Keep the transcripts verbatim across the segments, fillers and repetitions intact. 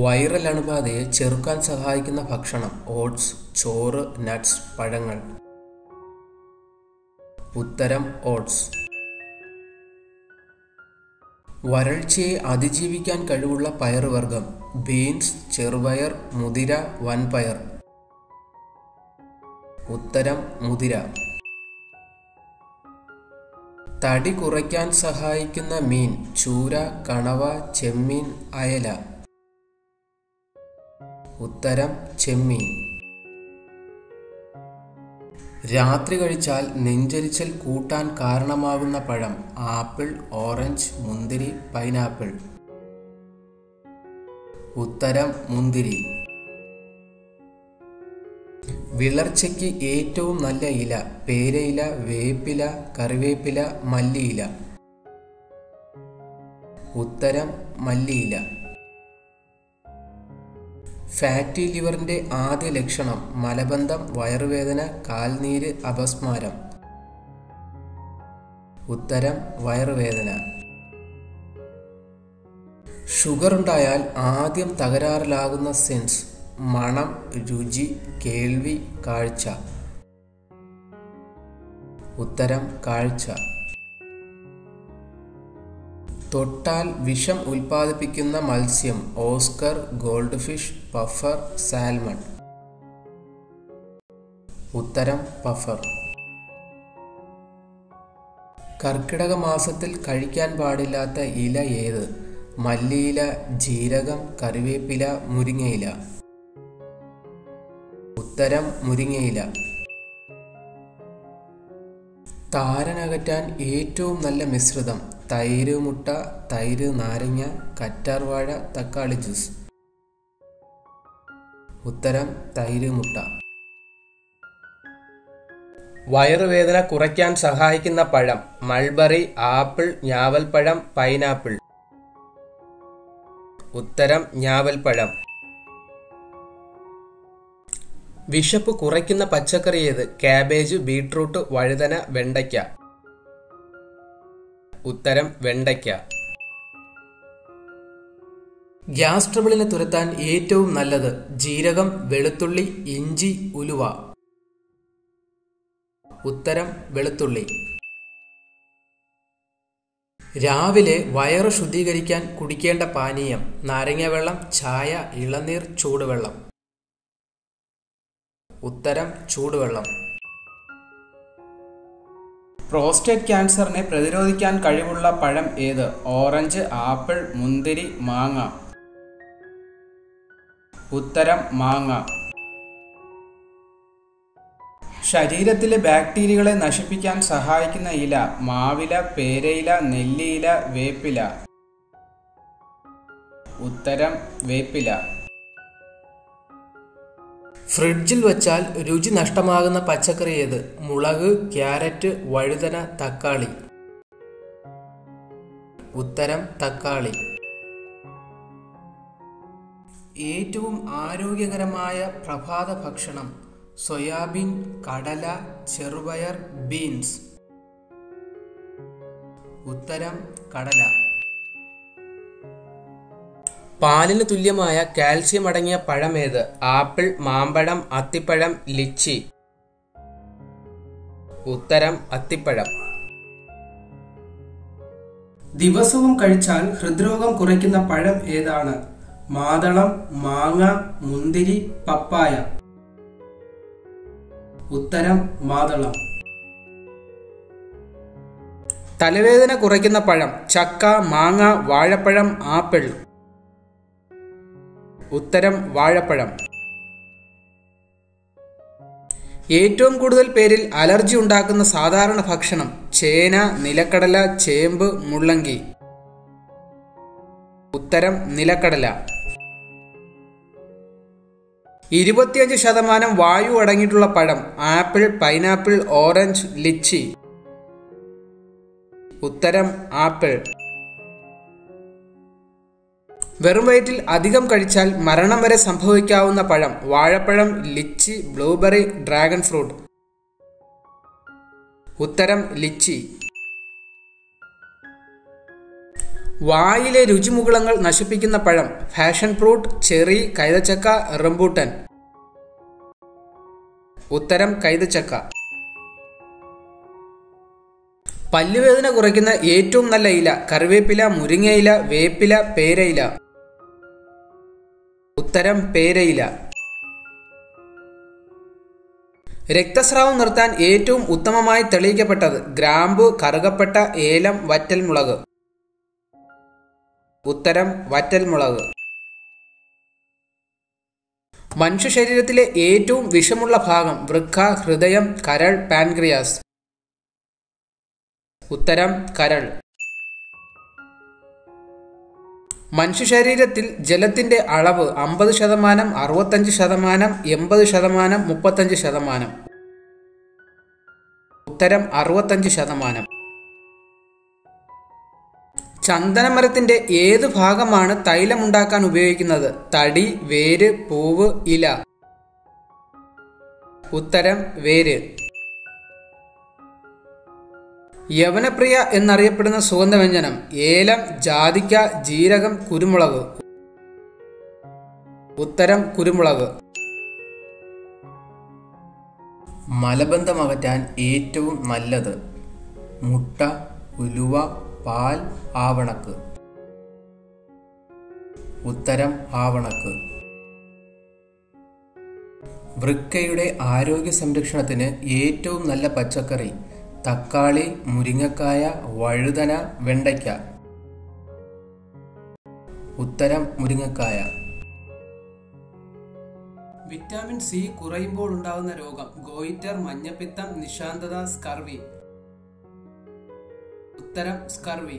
Viral അണുബാധയെ ചെറുക്കാൻ സഹായിക്കുന്ന ഭക്ഷണം ഓട്സ്, ചോറ്, നട്ട്സ്, പഴങ്ങൾ. ഉത്തരം ഓട്സ്. വരൾച്ചയെ അതിജീവിക്കാൻ കഴിവുള്ള പയറുവർഗം ബീൻസ്, ചെറുപയർ, മുതിര, വൻപയർ. ഉത്തരം മുതിര. തടി കുറയ്ക്കാൻ സഹായിക്കുന്ന മീൻ ചൂര, കണവ, ചെമ്മീൻ, അയല. ഉത്തരം ചെമ്മീൻ. രാത്രി കഴിച്ചാൽ നെഞ്ചരിച്ചൽ കൂട്ടാൻ കാരണമാകുന്ന പഴം ആപ്പിൾ, ഓറഞ്ച്, മുന്തിരി, പൈനാപ്പിൾ. ഉത്തരം മുന്തിരി. വിളർച്ചയ്ക്ക് ഏറ്റവും നല്ല ഇല പേരയില, വേപ്പില, കറിവേപ്പില, മല്ലിയില. ഉത്തരം മല്ലിയില. ഫാറ്റി ലിവറിൻ്റെ ആദ്യ ലക്ഷണം മലബന്ധം, വയറുവേദന, കാൽനീര്, അപസ്മാരം. ഉത്തരം വയറുവേദന. ഷുഗർ ഉണ്ടായാൽ ആദ്യം തകരാറിലാകുന്ന സെൻസ് മണം, രുചി, കേൾവി, കാഴ്ച. ഉത്തരം കാഴ്ച. തൊട്ടാൽ വിഷം ഉൽപ്പാദിപ്പിക്കുന്ന മത്സ്യം Oscar, goldfish, puffer, salmon. ഉത്തരം പഫർ. കർക്കിടക മാസത്തിൽ കഴിക്കാൻ പാടില്ലാത്ത ഇല ഏത്? മല്ലിയില, ജീരകം, കറിവേപ്പില, മുരിങ്ങയില. ഉത്തരം മുരിങ്ങയില. താരനകറ്റാൻ ഏറ്റവും നല്ല മിശ്രിതം തൈര് മുട്ട, തൈര് നാരങ്ങ, കറ്റാർവാഴ, തക്കാളി ജ്യൂസ്. ഉത്തരം തൈര് മുട്ട. വയറുവേദന കുറയ്ക്കാൻ സഹായിക്കുന്ന പഴം മൾബറി, ആപ്പിൾ, ഞാവൽപ്പഴം, പൈനാപ്പിൾ. ഉത്തരം ഞാവൽപ്പഴം. വിശപ്പ് കുറയ്ക്കുന്ന പച്ചക്കറി ഏത്? കാബേജ്, ബീട്രൂട്ട്, വഴുതന, വെണ്ടയ്ക്ക. ഉത്തരം വെണ്ടയ്ക്ക. ഗ്യാസ് ട്രബിളിനെ തുരത്താൻ ഏറ്റവും നല്ലത് ജീരകം, വെളുത്തുള്ളി, ഇഞ്ചി, ഉലുവ. ഉത്തരം വെളുത്തുള്ളി. രാവിലെ വയറ് ശുദ്ധീകരിക്കാൻ കുടിക്കേണ്ട പാനീയം നാരങ്ങാവെള്ളം, ചായ, ഇളനീർ, ചൂടുവെള്ളം. ഉത്തരം ചൂടുവെള്ളം. പ്രോസ്റ്റേറ്റ് ക്യാൻസറിനെ പ്രതിരോധിക്കാൻ കഴിവുള്ള പഴം ഏത്? ഓറഞ്ച്, ആപ്പിൾ, മുന്തിരി, മാങ്ങ. ഉത്തരം മാങ്ങ. ശരീരത്തിലെ ബാക്ടീരിയകളെ നശിപ്പിക്കാൻ സഹായിക്കുന്ന ഇല മാവില, പേരയില, നെല്ലിയില, വേപ്പില. ഉത്തരം വേപ്പില. ഫ്രിഡ്ജിൽ വച്ചാൽ രുചി നഷ്ടമാകുന്ന പച്ചക്കറി ഏത്? മുളക്, ക്യാരറ്റ്, വഴുതന, തക്കാളി. ഉത്തരം തക്കാളി. ഏറ്റവും ആരോഗ്യകരമായ പ്രഭാത ഭക്ഷണം സോയാബീൻ, കടല, ചെറുപയർ, ബീൻസ്. ഉത്തരം കടല. പാലിന് തുല്യമായ കാൽസ്യം അടങ്ങിയ പഴം ഏത്? ആപ്പിൾ, മാമ്പഴം, അത്തിപ്പഴം, ലിച്ചി. ഉത്തരം അത്തിപ്പഴം. ദിവസവും കഴിച്ചാൽ ഹൃദ്രോഗം കുറയ്ക്കുന്ന പഴം ഏതാണ്? മാതളം, മാങ്ങ, മുന്തിരി, പപ്പായ. ഉത്തരം മാതളം. തലവേദന കുറയ്ക്കുന്ന പഴം ചക്ക, മാങ്ങ, വാഴപ്പഴം, ആപ്പിൾ. ഉത്തരം വാഴപ്പഴം. ഏറ്റവും കൂടുതൽ പേരിൽ അലർജി ഉണ്ടാക്കുന്ന സാധാരണ ഭക്ഷണം ചേന, നിലക്കടല, ചേമ്പ്, മുള്ളങ്കി. ഉത്തരം നിലക്കടല. ഇരുപത്തിയഞ്ച് ശതമാനം വായു അടങ്ങിയിട്ടുള്ള പഴം ആപ്പിൾ, പൈനാപ്പിൾ, ഓറഞ്ച്, ലിച്ചി. ഉത്തരം ആപ്പിൾ. വെറും വയറ്റിൽ അധികം കഴിച്ചാൽ മരണം വരെ സംഭവിക്കാവുന്ന പഴം വാഴപ്പഴം, ലിച്ചി, ബ്ലൂബെറി, ഡ്രാഗൺ ഫ്രൂട്ട്. ഉത്തരം ലിച്ചി. വായിലെ രുചിമുകുളങ്ങൾ നശിപ്പിക്കുന്ന പഴം ഫാഷൻ ഫ്രൂട്ട്, ചെറി, കൈതച്ചക്ക, റംബൂട്ടൻ. ഉത്തരം കൈതച്ചക്ക. പല്ലുവേദന കുറയ്ക്കുന്ന ഏറ്റവും നല്ല ഇല കറിവേപ്പില, മുരിങ്ങയില, വേപ്പില, പേരയില. ഉത്തരം പേരയില. രക്തസ്രാവം നിർത്താൻ ഏറ്റവും ഉത്തമമായി തെളിയിക്കപ്പെട്ടത് ഗ്രാമ്പു, കറുകപ്പട്ട, ഏലം, വറ്റൽമുളക്. ഉത്തരം വറ്റൽമുളക്. മനുഷ്യ ശരീരത്തിലെ ഏറ്റവും വിഷമുള്ള ഭാഗം വൃക്ക, ഹൃദയം, കരൾ, പാൻക്രിയാസ്. ഉത്തരം കരൾ. മനുഷ്യ ശരീരത്തിൽ ജലത്തിന്റെ അളവ് അമ്പത് ശതമാനം, അറുപത്തഞ്ച് ശതമാനം, എൺപത് ശതമാനം, മുപ്പത്തഞ്ച് ശതമാനം. ഉത്തരം അറുപത്തഞ്ച് ശതമാനം. ചന്ദനമരത്തിന്റെ ഏത് ഭാഗമാണ് തൈലമുണ്ടാക്കാൻ ഉപയോഗിക്കുന്നത്? തടി, വേര്, പൂവ്, ഇല. ഉത്തരം വേര്. യവനപ്രിയ എന്നറിയപ്പെടുന്ന സുഗന്ധവ്യഞ്ജനം ഏലം, ജാതിക്ക, ജീരകം, കുരുമുളക്. ഉത്തരം കുരുമുളക്. മലബന്ധം അകറ്റാൻ ഏറ്റവും നല്ലത് മുട്ട, ഉലുവ, പാൽ, ആവണക്ക്. ഉത്തരം ആവണക്ക്. വൃക്കയുടെ ആരോഗ്യ സംരക്ഷണത്തിന് ഏറ്റവും നല്ല പച്ചക്കറി തക്കാളി, മുരിങ്ങക്കായ, വഴുതന, വെണ്ടയ്ക്ക. ഉത്തരം മുരിങ്ങക്കായ. വിറ്റാമിൻ സി കുറയുമ്പോൾ ഉണ്ടാകുന്ന രോഗം ഗോയിറ്റർ, മഞ്ഞപ്പിത്തം, നിശാന്തത, സ്കർവി. ഉത്തരം സ്കർവി.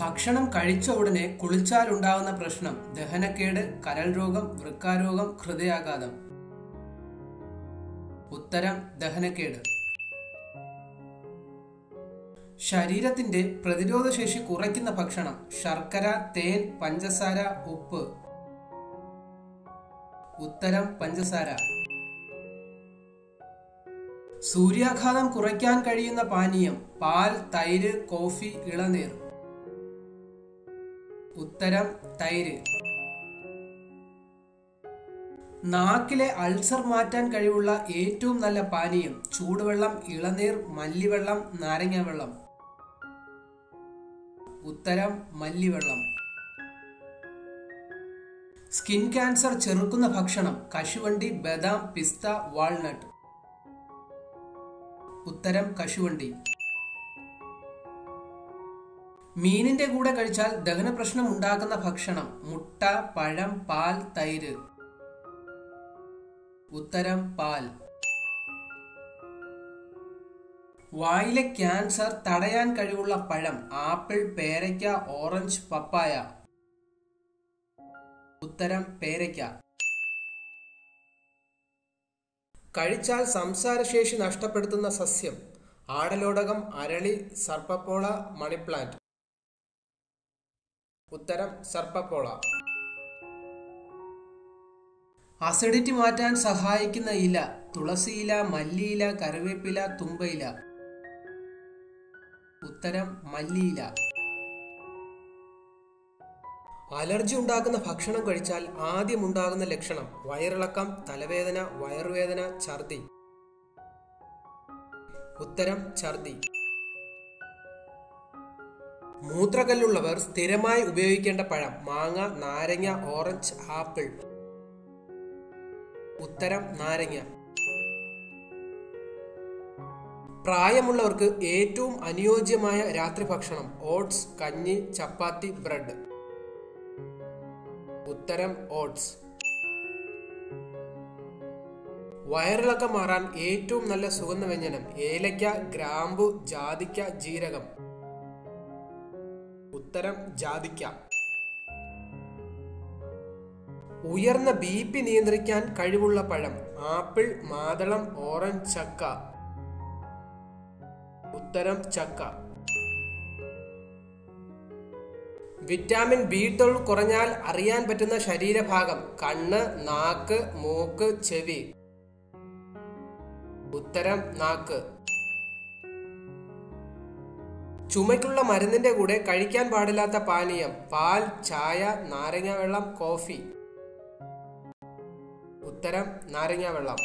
ഭക്ഷണം കഴിച്ച ഉടനെ കുളിച്ചാൽ ഉണ്ടാകുന്ന പ്രശ്നം ദഹനക്കേട്, കരൾ രോഗം, വൃക്കാരോഗം, ഹൃദയാഘാതം. ഉത്തരം ദഹനക്കേട്. ശരീരത്തിന്റെ പ്രതിരോധ ശേഷി കുറയ്ക്കുന്ന ഭക്ഷണം ശർക്കര, തേൻ, പഞ്ചസാര, ഉപ്പ്. ഉത്തരം പഞ്ചസാര. സൂര്യാഘാതം കുറയ്ക്കാൻ കഴിയുന്ന പാനീയം പാൽ, തൈര്, കോഫി, ഇളനീർ. ഉത്തരം തൈര്. നാക്കിലെ അൾസർ മാറ്റാൻ കഴിവുള്ള ഏറ്റവും നല്ല പാനീയം ചൂടുവെള്ളം, ഇളനീർ, മല്ലിവെള്ളം, നാരങ്ങാവെള്ളം. ഉത്തരം മല്ലിവെള്ളം. സ്കിൻ ക്യാൻസർ ചെറുക്കുന്ന ഭക്ഷണം കശുവണ്ടി, ബദാം, പിസ്ത, വാൾനട്ട്. ഉത്തരം കശുവണ്ടി. മീനിന്റെ കൂടെ കഴിച്ചാൽ ദഹന പ്രശ്നം ഉണ്ടാക്കുന്ന ഭക്ഷണം മുട്ട, പഴം, പാൽ, തൈര്. ഉത്തരം പാൽ. വായിലെ ക്യാൻസർ തടയാൻ കഴിവുള്ള പഴം ആപ്പിൾ, പേരയ്ക്ക, ഓറഞ്ച്, പപ്പായ. ഉത്തരം പേരയ്ക്ക. കഴിച്ചാൽ സംസാരശേഷി നഷ്ടപ്പെടുത്തുന്ന സസ്യം ആടലോടകം, അരളി, സർപ്പപ്പോള, മണിപ്ലാന്റ്. ഉത്തരം സർപ്പപ്പോള. അസിഡിറ്റി മാറ്റാൻ സഹായിക്കുന്ന ഇല തുളസിയില, മല്ലിയില, കറിവേപ്പില, തുമ്പയില. ഉത്തരം മല്ലിയില. അലർജി ഉണ്ടാക്കുന്ന ഭക്ഷണം കഴിച്ചാൽ ആദ്യം ഉണ്ടാകുന്ന ലക്ഷണം വയറിളക്കം, തലവേദന, വയറുവേദന, ഛർദി. ഉത്തരം ഛർദി. മൂത്രക്കല്ലുള്ളവർ സ്ഥിരമായി ഉപയോഗിക്കേണ്ട പഴം മാങ്ങ, നാരങ്ങ, ഓറഞ്ച്, ആപ്പിൾ. ഉത്തരം നാരങ്ങ. പ്രായമുള്ളവർക്ക് ഏറ്റവും അനുയോജ്യമായ രാത്രി ഭക്ഷണം ഓട്സ്, കഞ്ഞി, ചപ്പാത്തി, ബ്രെഡ്. ഉത്തരം ഓട്സ്. വയറിളക്കം മാറാൻ ഏറ്റവും നല്ല സുഗന്ധവ്യഞ്ജനം ഏലക്ക, ഗ്രാമ്പു, ജാതിക്ക, ജീരകം. ഉത്തരം ജാതിക്ക. ഉയർന്ന ബി പി നിയന്ത്രിക്കാൻ കഴിവുള്ള പഴം ആപ്പിൾ, മാതളം, ഓറഞ്ച്, ചക്ക. ഉത്തരം ചക്ക. വിറ്റാമിൻ ബി ട്വൽവ് കുറഞ്ഞാൽ അറിയാൻ പറ്റുന്ന ശരീരഭാഗം കണ്ണ്, നാക്ക്, മൂക്ക്, ചെവി. ഉത്തരം നാക്ക്. ചുമയ്ക്കുള്ള മരുന്നിന്റെ കൂടെ കഴിക്കാൻ പാടില്ലാത്ത പാനീയം പാൽ, ചായ, നാരങ്ങ വെള്ളം, കോഫി. ഉത്തരം നാരങ്ങ വെള്ളം.